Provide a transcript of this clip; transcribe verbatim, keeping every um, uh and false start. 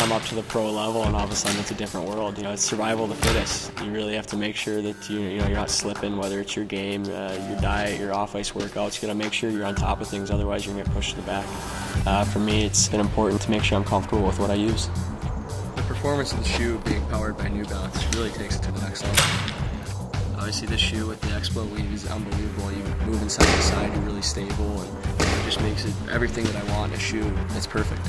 come up to the pro level and all of a sudden it's a different world. You know, it's survival of the fittest. You really have to make sure that you, you know, you're not slipping, whether it's your game, uh, your diet, your off-ice workouts. You gotta make sure you're on top of things, otherwise you're gonna get pushed to the back. Uh, for me, it's been important to make sure I'm comfortable with what I use. The performance of the shoe being powered by New Balance really takes it to the next level. Obviously, this shoe with the Expo weave is unbelievable. You move inside to side, you're really stable, and it just makes it everything that I want in a shoe. It's perfect.